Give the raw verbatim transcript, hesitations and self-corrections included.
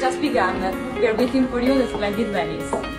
just begun. We are waiting for you in Splendid Venice.